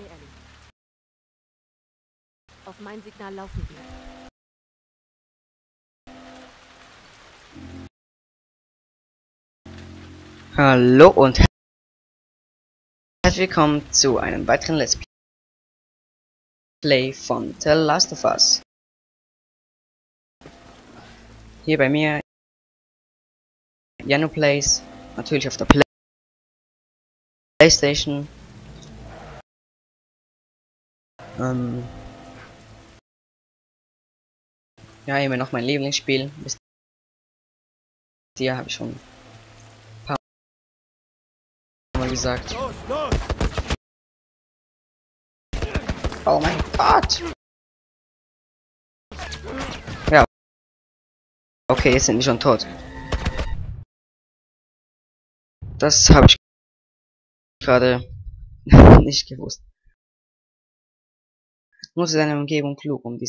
Okay, Ellie. Auf mein Signal laufen wir. Hallo und herzlich willkommen zu einem weiteren Let's Play von The Last of Us. Hier bei mir JänuPlays, natürlich auf der PlayStation. Ja, immer noch mein Lieblingsspiel. Bis hier habe ich schon ein paar Mal gesagt. Oh mein Gott! Ja. Okay, jetzt sind die schon tot. Das habe ich gerade nicht gewusst. Nutze deine Umgebung klug, um die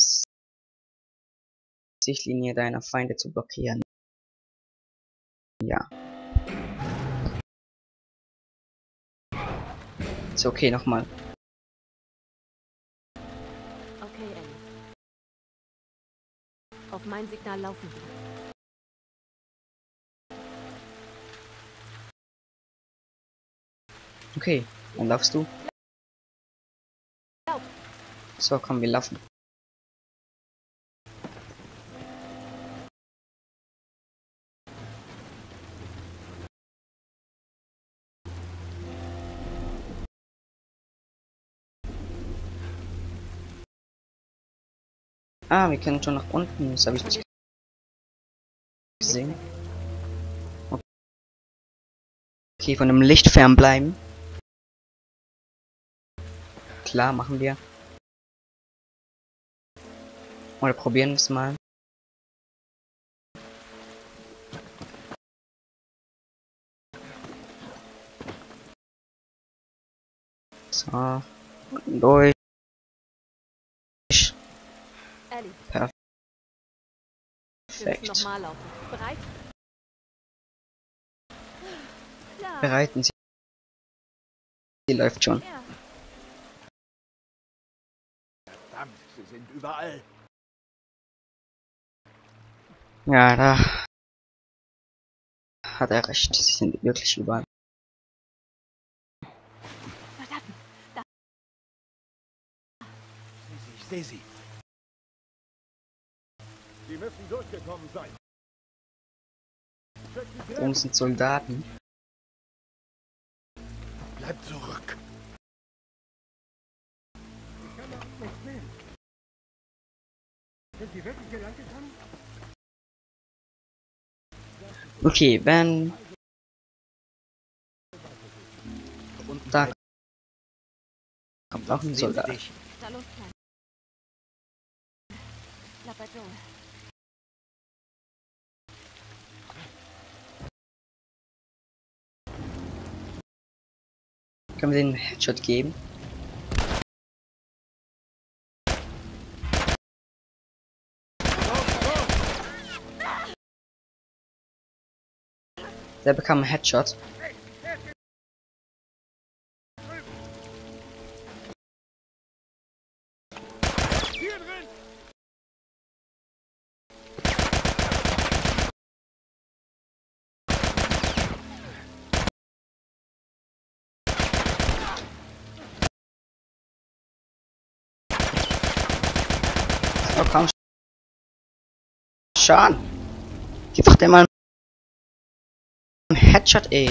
Sichtlinie deiner Feinde zu blockieren. Ja. Ist okay, nochmal. Okay, Ellie. Auf mein Signal laufen. Okay, dann laufst du. So, komm, wir laufen. Ah, wir können schon nach unten, das habe ich nicht gesehen. Okay, von dem Licht fernbleiben. Klar, machen wir. Oder probieren es mal. So, durch. Ellie. Perfekt. Nochmal laufen. Bereit? Klar. Bereiten Sie. Die läuft schon. Ja. Verdammt, sie sind überall. Ja, da hat er recht, sie sind wirklich überall. Verdammt, da. Ich sehe sie. Sie müssen durchgekommen sein. Da oben sind Soldaten. Bleib zurück. Ich kann das nicht sehen. Sind die wirklich hier lang gekommen? Okay, wenn... Und da kommt auch ein Soldat. Können wir den Headshot geben? Der bekam einen Headshot. So, komm schon. Gib doch den mal. Headshot, ey.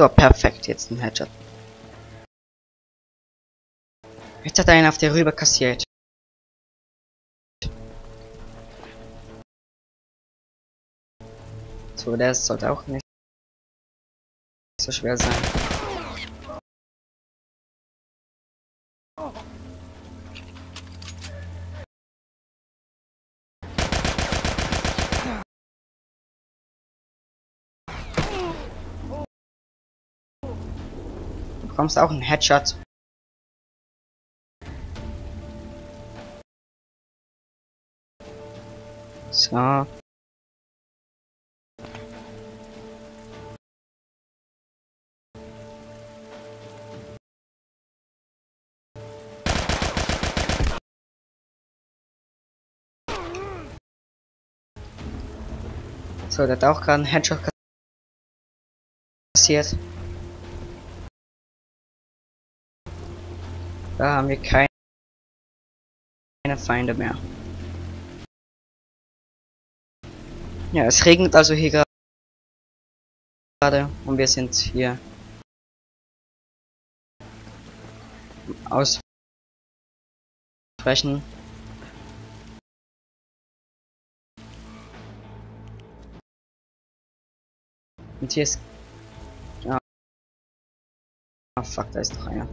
So, perfekt, jetzt ein Headshot. Jetzt hat er einen auf der Rübe kassiert. So, der sollte auch nicht so schwer sein. Du bekommst auch einen Headshot. So. So, der hat auch gerade einen Headshot kassiert. Da haben wir keine Feinde mehr. Ja, es regnet also hier gerade und wir sind hier ausbrechen. Und hier ist... Ah, oh, fuck, da ist noch einer.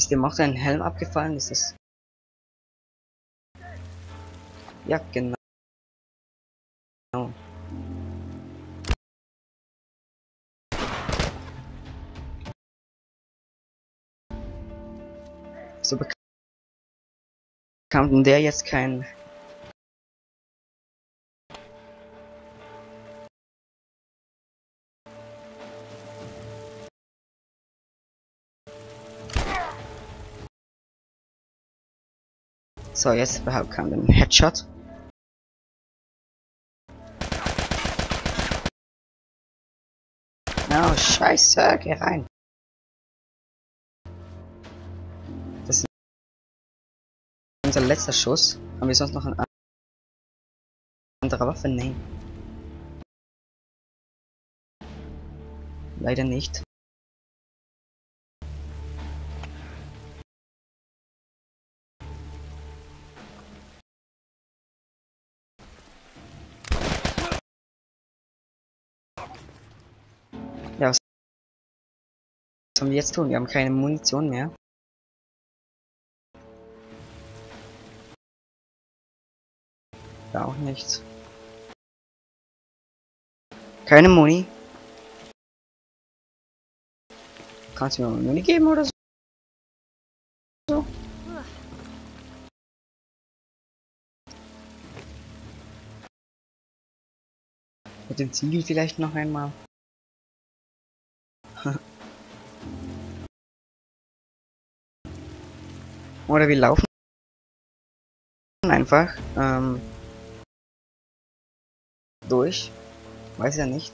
Ist dem auch dein Helm abgefallen? Ist das? Ja, genau. So bekam denn der jetzt keinen? So, jetzt überhaupt keinen Headshot. Oh, scheiße, geh rein. Das ist unser letzter Schuss. Haben wir sonst noch eine andere Waffe? Nein. Leider nicht. Ja, was sollen wir jetzt tun? Wir haben keine Munition mehr. Da auch nichts. Keine Muni. Kannst du mir mal Muni geben oder so? So. Mit dem Ziel vielleicht noch einmal. Oder wir laufen einfach durch, weiß ja nicht.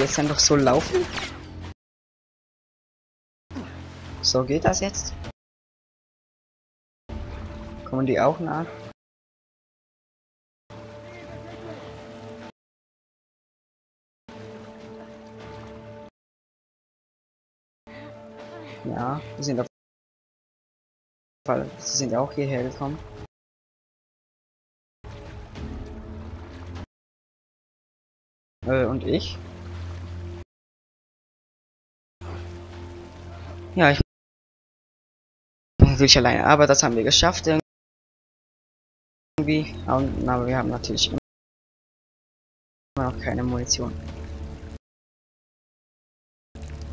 Jetzt dann doch so laufen? So geht das jetzt? Kommen die auch nach? Ja, wir sind auf jeden Fall, sie sind auch hierher gekommen. Und ich? Ja, ich bin natürlich alleine, aber das haben wir geschafft irgendwie. Aber wir haben natürlich immer noch keine Munition.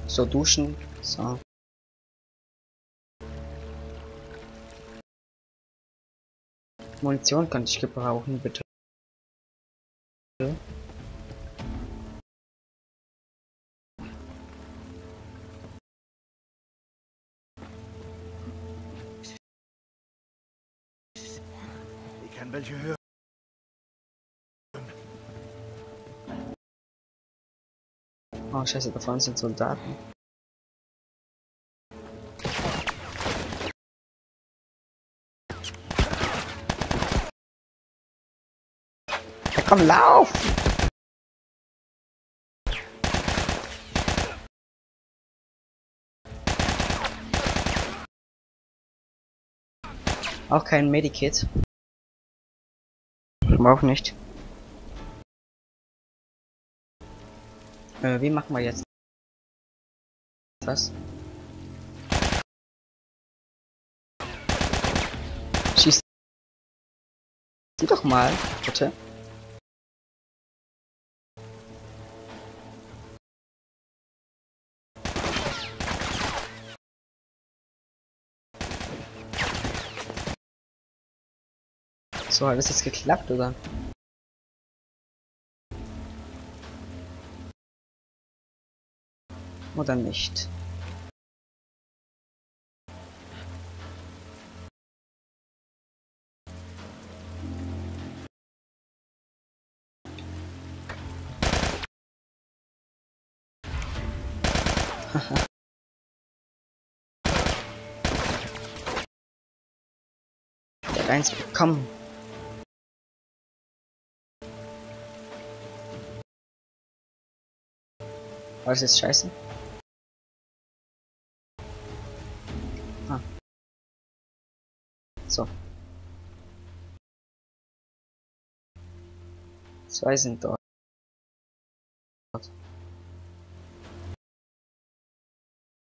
So, duschen. So. Munition kann ich gebrauchen, bitte. Welche hören? Oh scheiße, da vorne sind Soldaten. Ja, komm, lauf! Auch kein Medikit. Drücken auch nicht. Wie machen wir jetzt? Was? Schießt sie doch mal, bitte. So, hat das jetzt geklappt, oder? Oder nicht? Der hat eins bekommen. War das jetzt scheiße? Ah. So. Zwei sind dort.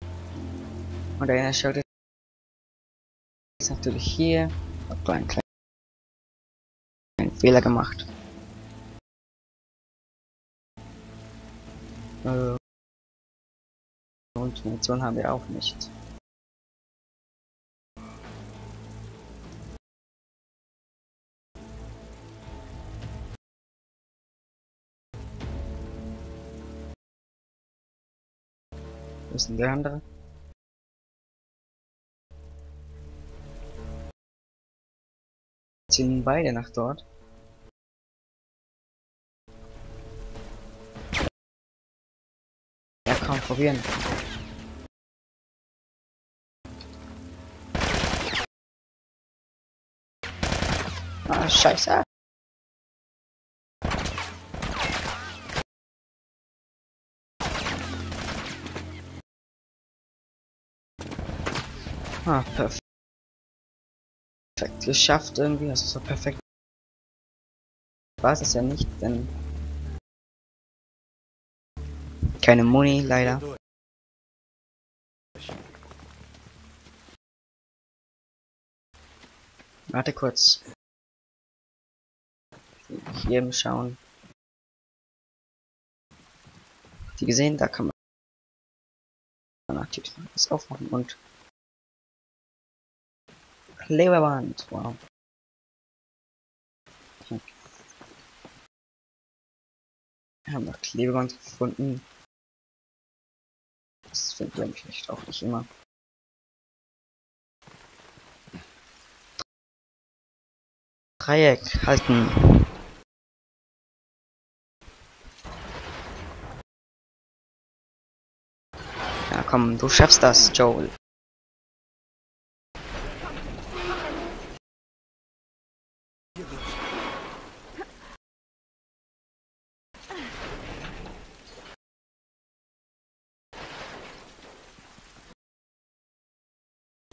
Und einer schaut jetzt natürlich hier. Hab einen kleinen Fehler gemacht. Und Munition haben wir auch nicht. Wo ist denn der andere? Ziehen beide nach dort. Ja, komm, probieren. Ah, scheiße. Ah, perfekt geschafft irgendwie, also so perfekt war es ja nicht, denn keine Muni leider. Warte kurz. Hier im Schauen. Habt ihr gesehen? Da kann man aktiv das aufmachen und Klebeband. Wow. Okay. Wir haben noch Klebeband gefunden. Das finden wir eigentlich auch nicht immer. Dreieck halten. Komm, du schaffst das, Joel.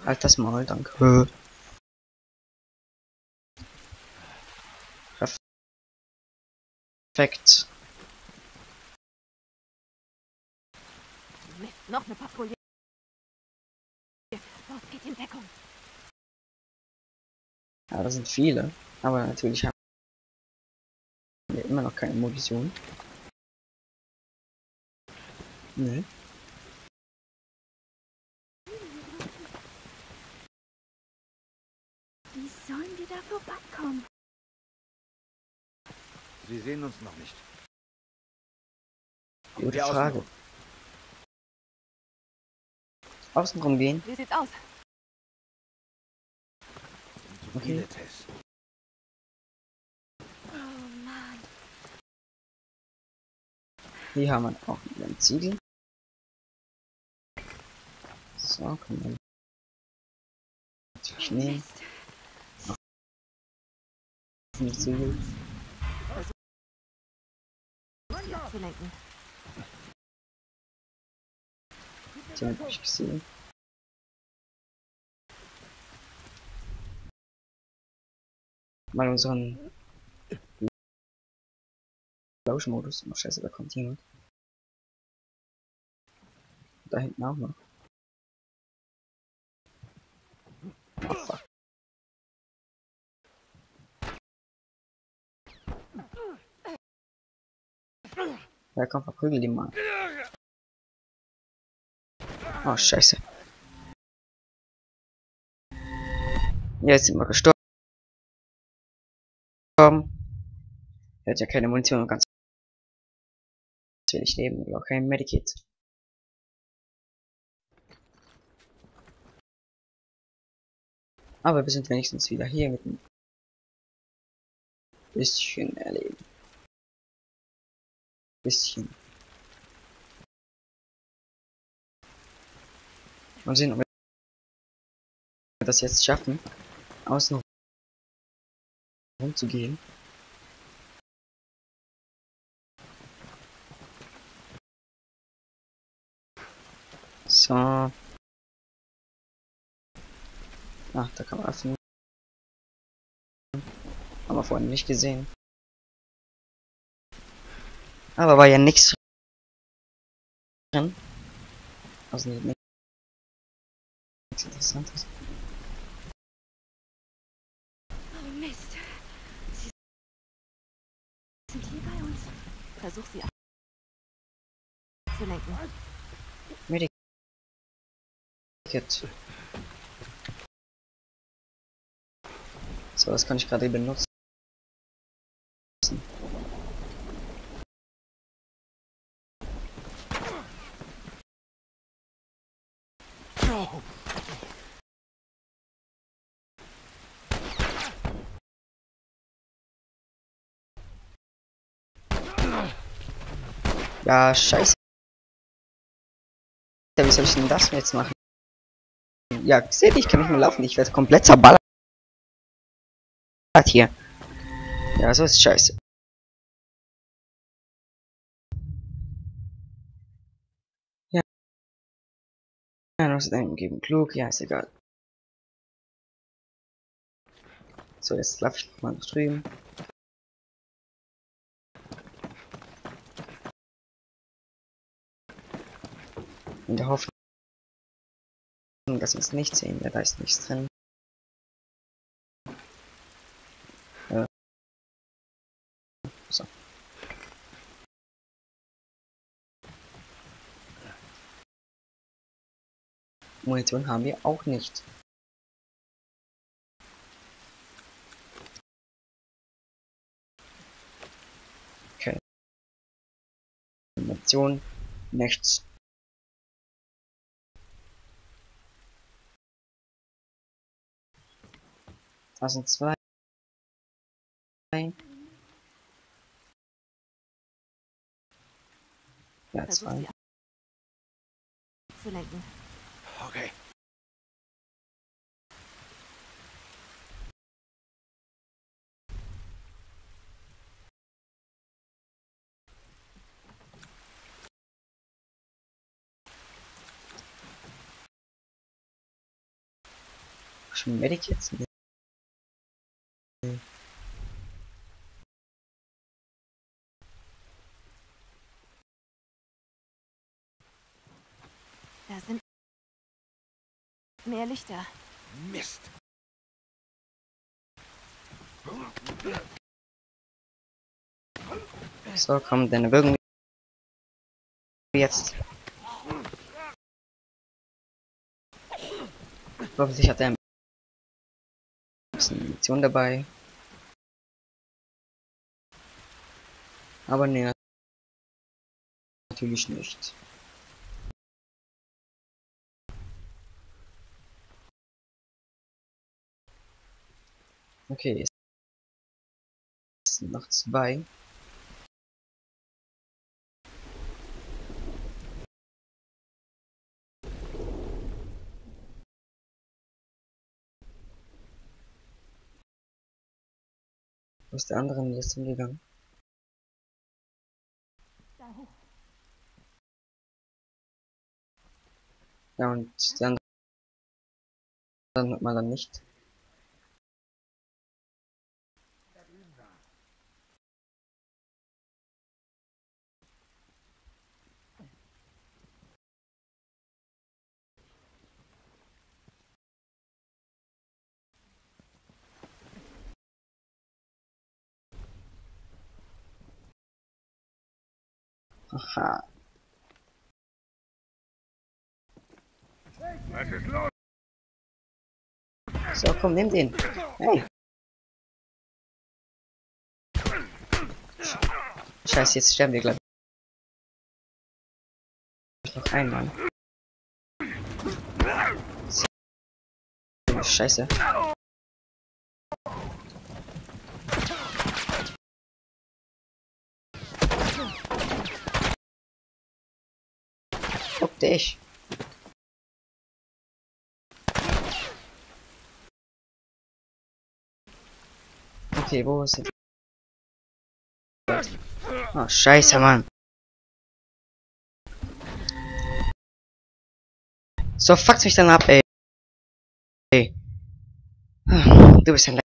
Halt das Maul, danke. Perfekt. Noch eine Patrouille. Los, geht in Deckung. Ja, das sind viele, aber natürlich haben wir immer noch keine Munition. Nee. Wie sollen wir da vorbeikommen? Sie sehen uns noch nicht. Gute Frage. Außen rumgehen. Wie sieht's aus? Okay. Hier haben wir auch einen Ziegel. So, können wir natürlich nehmen. Ein Ziegel. Den hab ich gesehen. Mal unseren Lauschmodus. Oh scheiße, da kommt jemand. Da hinten auch noch. Oh, fuck. Ja komm, verprügel die mal. Oh scheiße. Jetzt sind wir gestorben. Er hat ja keine Munition und ganz natürlich leben, auch kein Medikit. Aber wir sind wenigstens wieder hier mit ein bisschen erleben. Bisschen. Mal sehen, ob wir das jetzt schaffen, außen rumzugehen. So. Ah, da kann man öffnen. Haben wir vorhin nicht gesehen. Aber war ja nichts drin. Also nichts Interessantes. Oh Mist. Sie sind hier bei uns. Versuch sie abzulenken. Medikit. So, das kann ich gerade benutzen. Ja, scheiße. Wie soll ich denn das jetzt machen? Ja, seht ihr, ich kann nicht mehr laufen. Ich werde komplett zerballert hier. Ja, so ist scheiße. Ja. Ja, noch einen geben. Klug. Ja, ist egal. So, jetzt laufe ich mal nach drüben. In der Hoffnung, dass wir es nicht sehen, da ist nichts drin. So. Munition haben wir auch nicht. Okay. Munition, nichts. Das sind zwei. Ja, zwei. Okay. Schon Medikits? Da sind mehr Lichter. Mist. So, komm, deine Wirkung jetzt. Hoffentlich hat er ein bisschen Munition dabei. Aber nee, natürlich nicht. Okay, es sind noch zwei. Wo ist der andere jetzt hingegangen? Ja, und der andere hat man dann nicht. O sea... Se los convierten. ¡Ey! Scheiße, jetzt sterben wir gleich. Noch einmal. Scheiße. Guck dich. Okay, wo ist das? Oh, Scheiße, Mann. So fuckt mich dann ab, ey. Du bist ein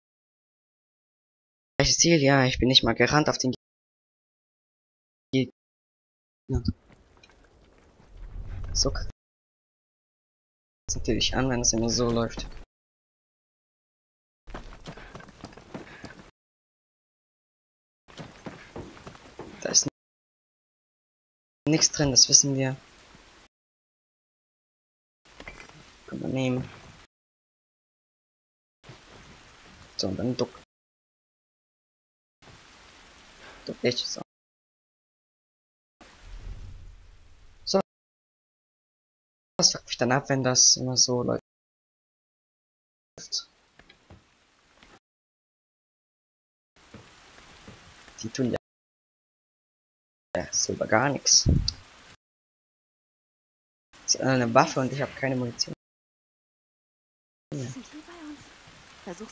gleiches Ziel, ja, ich bin nicht mal gerannt auf den Gegner. So kann es natürlich an, wenn es immer so läuft. Da ist nichts drin, das wissen wir. Können wir nehmen. So, und dann duck. Duck dich so. So. Das fuckt mich dann ab, wenn das immer so läuft. Die tun ja... Ja, selber gar nichts. Sie haben eine Waffe und ich habe keine Munition. Ja. Versuch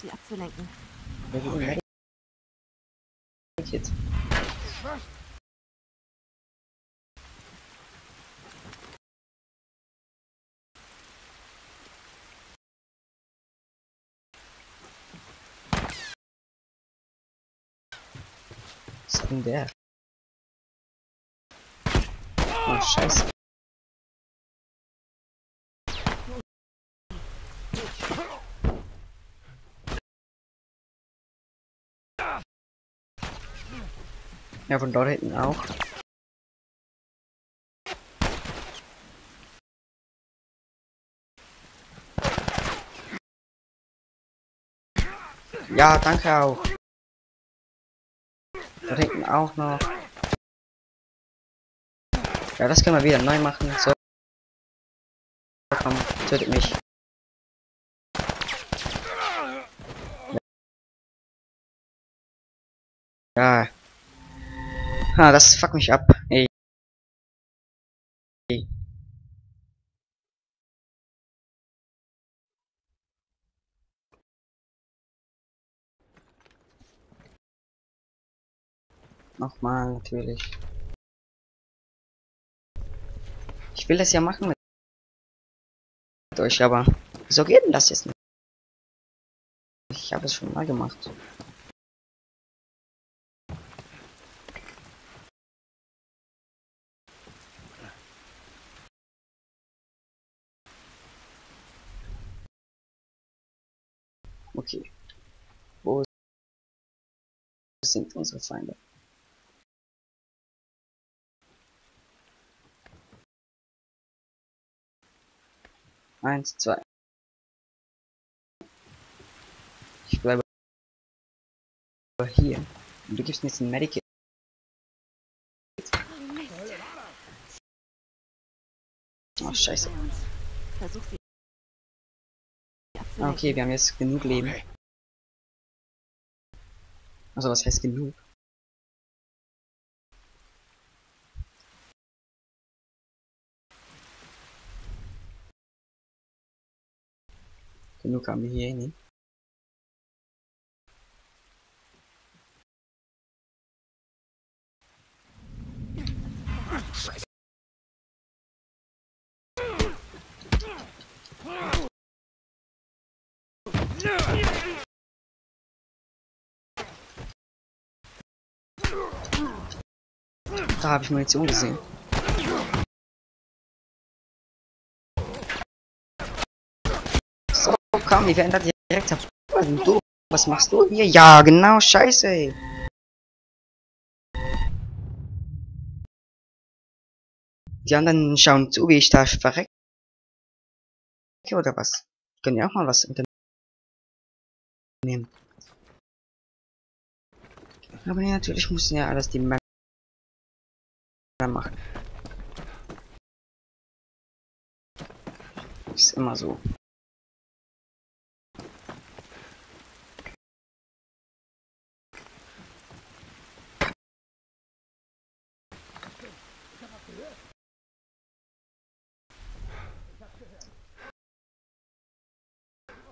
sie abzulenken. Okay. Jetzt. Was ist denn der? Oh, Scheiße. Ja, von dort hinten auch. Ja, danke auch. Dort hinten auch noch. Ja, das können wir wieder neu machen. So. Komm, tötet mich. Ja. Ah, das fuckt mich ab. Ey. Nochmal, natürlich. Ich will das ja machen mit euch, aber wieso geht denn das jetzt nicht? Ich habe es schon mal gemacht. Okay. Wo sind unsere Feinde? Eins, zwei. Ich bleibe hier. Du gibst mir jetzt ein Medikit. Oh, Scheiße. Okay, wir haben jetzt genug Leben. Also, was heißt genug? Genug haben wir hier hin. Da habe ich Munition gesehen. So, komm, die verändert direkt ab. Was machst du hier? Ja, genau, scheiße, ey. Die anderen schauen zu, wie ich da verrecke oder was? Können ja auch mal was unternehmen. Aber nee, natürlich müssen ja alles die Männer machen. Ist immer so.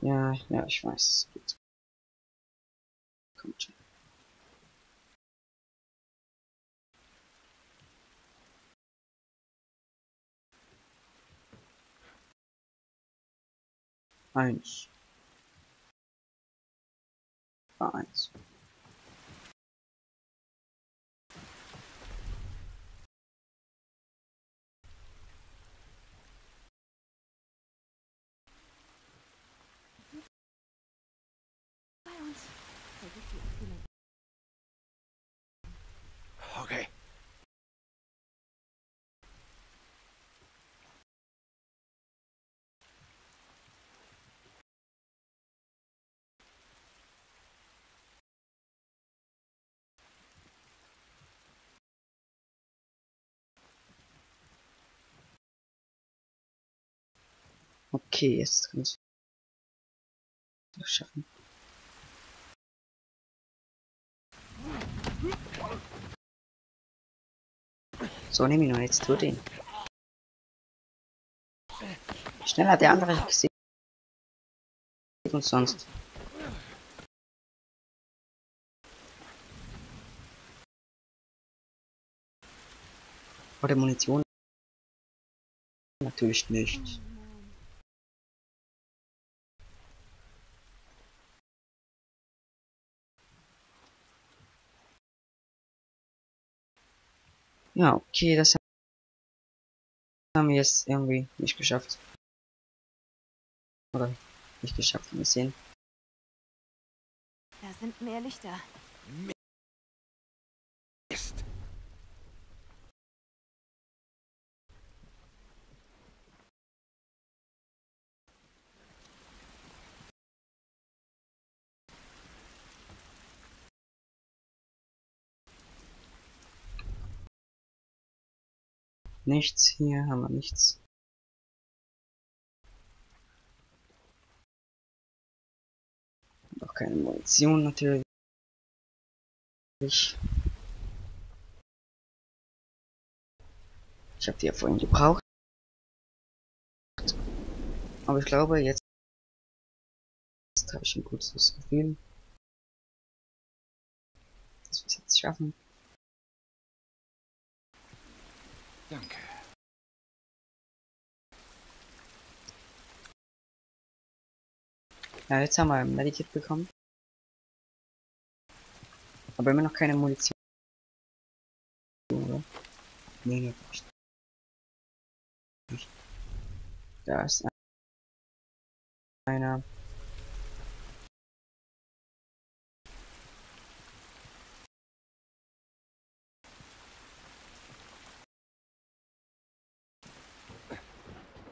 Ja, ja, ich weiß. Gut. Kommt schon. Eins. War eins. Okay. Okay, jetzt kann ich das schaffen. So, nehme ich noch jetzt zu den. Schnell hat der andere gesehen. Und sonst. Oder Munition? Natürlich nicht. Ja, okay, das haben wir jetzt irgendwie nicht geschafft. Oder nicht geschafft, mal sehen. Da sind mehr Lichter. Mist. Nichts, hier haben wir nichts. Auch keine Munition natürlich. Ich habe die ja vorhin gebraucht. Aber ich glaube, jetzt habe ich ein gutes Gefühl, dass wir es jetzt schaffen. Danke. Ja, jetzt haben wir ein Medikit bekommen. Aber immer noch keine Munition. Oder? Nee, nicht. Da ist einer.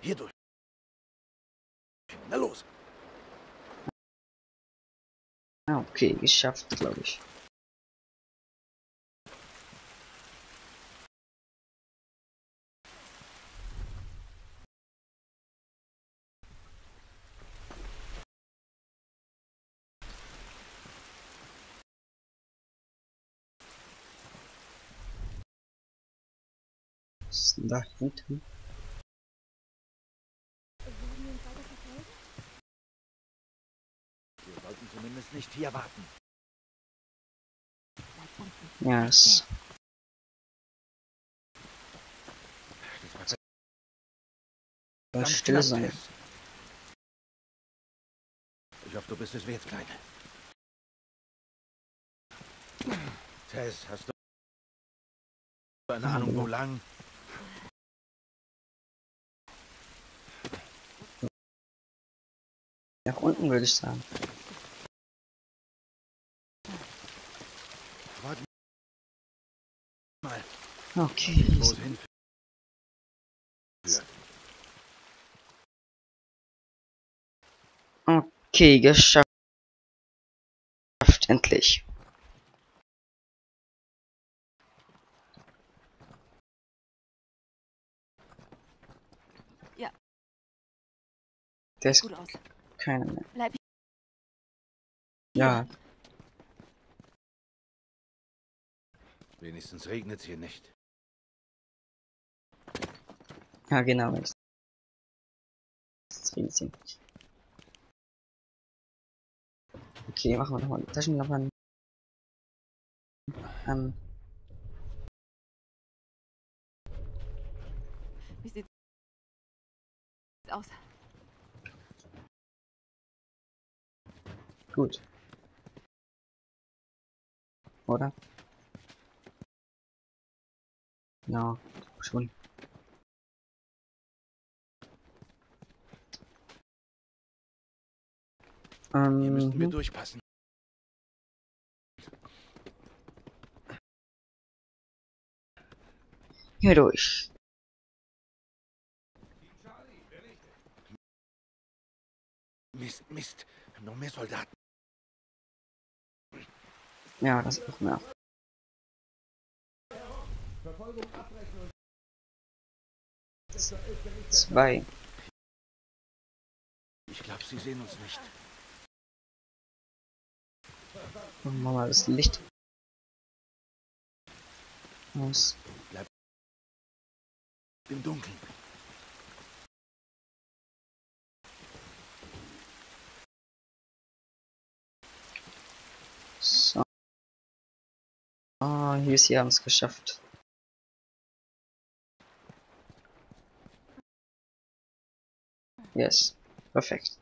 Hier durch. Na los. Okay, geschafft, glaube ich. Was ist denn da hinten? Zumindest nicht hier warten. Ja, yes. Das still sein. Ich hoffe, du bist es wert, Kleine. Tess, hast du eine Ahnung, wo lang? Nach unten würde ich sagen. Okay. Okay, geschafft. Endlich. Ja. Der ist gut aus. Keine mehr. Bleib hier. Ja. Wenigstens regnet's hier nicht. Ja, genau. Jetzt regnet es nicht. Okay, machen wir nochmal die Taschenlampe an. Wie sieht's aus? Gut. Oder? Genau, schon. Hier müssten wir durchpassen. Hier durch. Mist, Mist. Noch mehr Soldaten. Ja, das ist noch mehr. Zwei. Ich glaube, sie sehen uns nicht. Machen wir mal das Licht aus. Bleib im Dunkeln. So. Ah, hier ist sie, haben es geschafft. Yes, perfekt.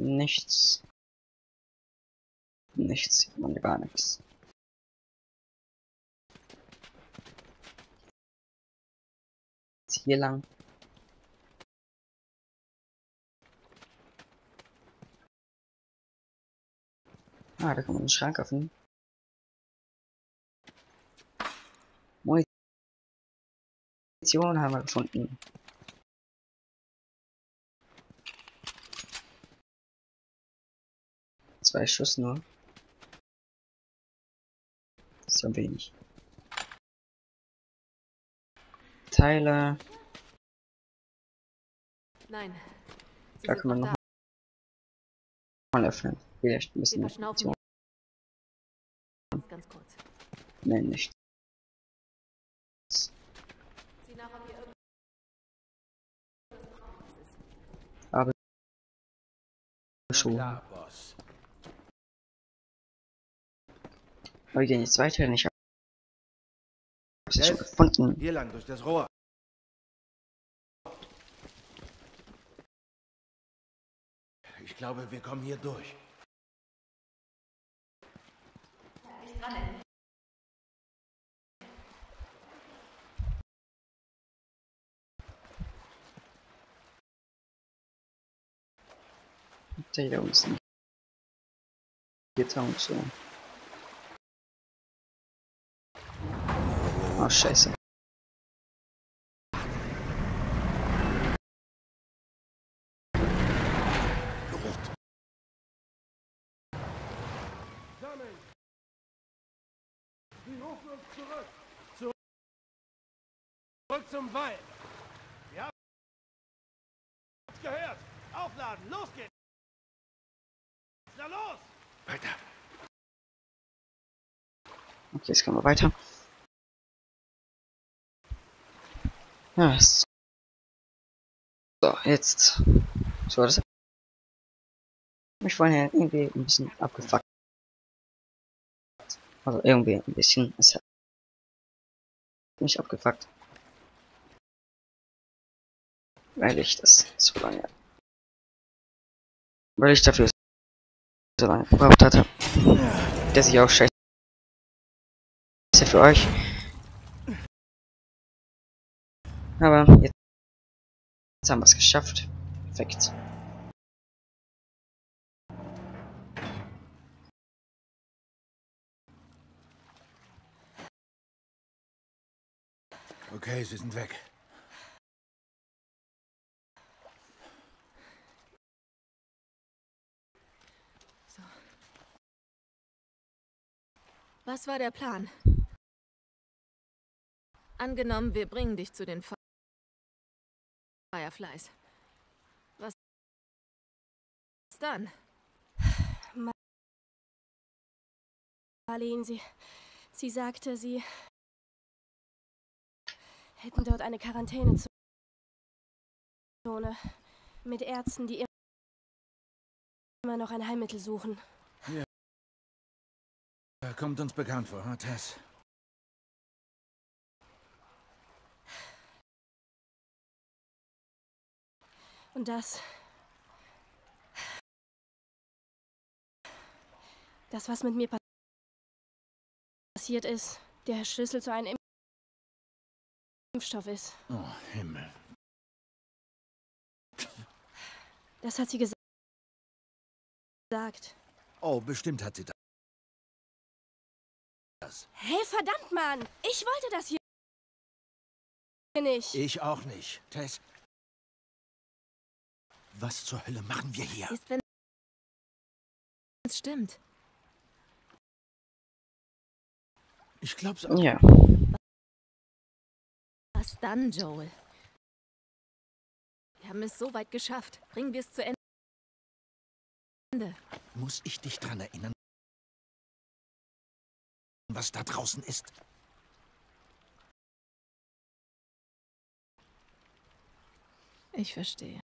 Nichts. Nichts, sieht man gar nichts. Jetzt hier lang. Ah, da kann man den Schrank öffnen. Munition haben wir gefunden. Zwei Schuss nur. So wenig. Teile. Nein. Da kann man noch mal öffnen. Vielleicht ein bisschen. Ganz kurz. Nein, nicht. Aber schon. Aber wir gehen jetzt weiter, ich hab's ja schon gefunden. Hier lang durch das Rohr. Ich glaube, wir kommen hier durch. Da ist ein Gitter und so. Oh, scheiße. Sie rufen uns zurück. Zurück zum Wald. Wir haben es gehört. Aufladen, los geht's. Na los! Weiter. Okay, jetzt können wir weiter. Ja, so, jetzt. So, das. Ich war ja irgendwie ein bisschen abgefuckt. Also, irgendwie ein bisschen. Es hat mich abgefuckt. Weil ich das so lange. Weil ich dafür so lange gebraucht hatte. Das ist ja auch scheiße. Ist ja für euch. Aber jetzt haben wir es geschafft. Perfekt. Okay, sie sind weg. So. Was war der Plan? Angenommen, wir bringen dich zu den Fireflies. Was dann? Marlene, sie sagte, sie hätten dort eine Quarantänezone mit Ärzten, die immer noch ein Heilmittel suchen. Ja. Da kommt uns bekannt vor, hm, Tess. Und das, was mit mir passiert ist, der Schlüssel zu einem Impfstoff ist. Oh, Himmel. Das hat sie gesagt. Oh, bestimmt hat sie das. Hey, verdammt, Mann! Ich wollte das hier nicht. Ich auch nicht, Tess. Was zur Hölle machen wir hier? Ist, wenn es stimmt. Ich glaub's auch. Ja. Was dann, Joel? Wir haben es so weit geschafft. Bringen wir es zu Ende. Muss ich dich dran erinnern, was da draußen ist? Ich verstehe.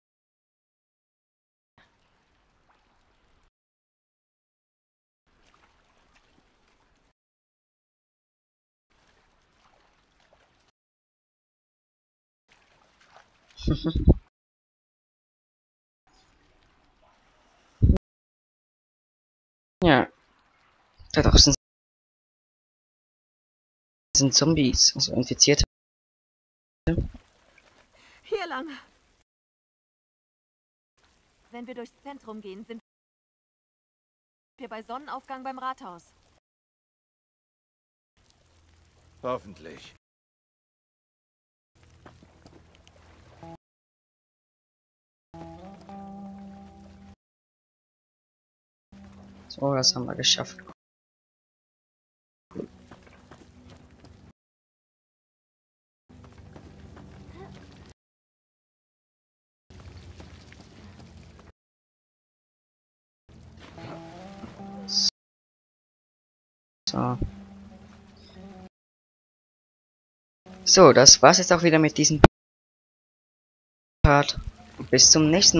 Ja, da draußen sind Zombies, also Infizierte. Hier lang. Wenn wir durchs Zentrum gehen, sind wir bei Sonnenaufgang beim Rathaus. Hoffentlich. So, das haben wir geschafft. So, das war's jetzt auch wieder mit diesem Part. Bis zum nächsten Mal.